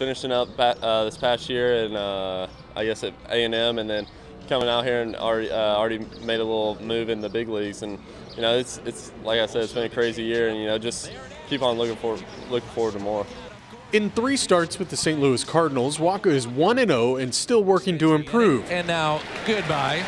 finishing up this past year, and I guess at A&M, and then coming out here and already made a little move in the big leagues. And you know, it's like I said, it's been a crazy year, and you know, just keep on looking forward to more. In 3 starts with the St. Louis Cardinals, Wacha is 1-0 and still working to improve. And now, goodbye.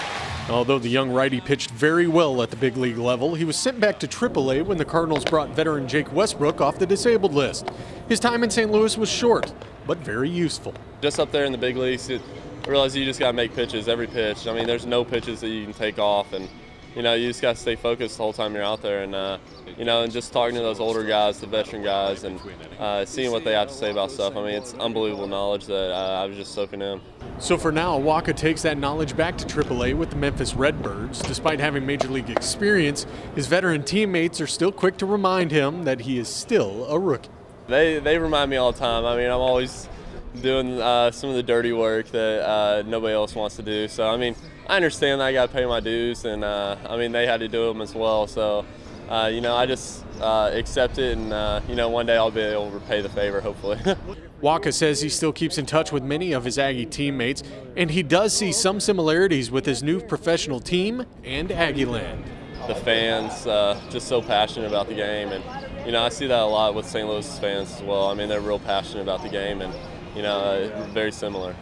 Although the young righty pitched very well at the big league level, he was sent back to AAA when the Cardinals brought veteran Jake Westbrook off the disabled list. His time in St. Louis was short, but very useful. Just up there in the big leagues, I realize you just got to make pitches, every pitch. I mean, there's no pitches that you can take off, and you know, you just got to stay focused the whole time you're out there. And you know, and just talking to those older guys, the veteran guys, and seeing what they have to say about stuff. I mean, it's unbelievable knowledge that I was just soaking in. So for now, Wacha takes that knowledge back to AAA with the Memphis Redbirds. Despite having major league experience, his veteran teammates are still quick to remind him that he is still a rookie. They remind me all the time. I mean, I'm always doing some of the dirty work that nobody else wants to do. So I mean, I understand that I got to pay my dues, and I mean, they had to do them as well. So. You know, I just accept it, and you know, one day I'll be able to repay the favor, hopefully. Wacha says he still keeps in touch with many of his Aggie teammates, and he does see some similarities with his new professional team and Aggieland. The fans just so passionate about the game, and you know, I see that a lot with St. Louis fans as well. I mean, they're real passionate about the game, and you know, very similar.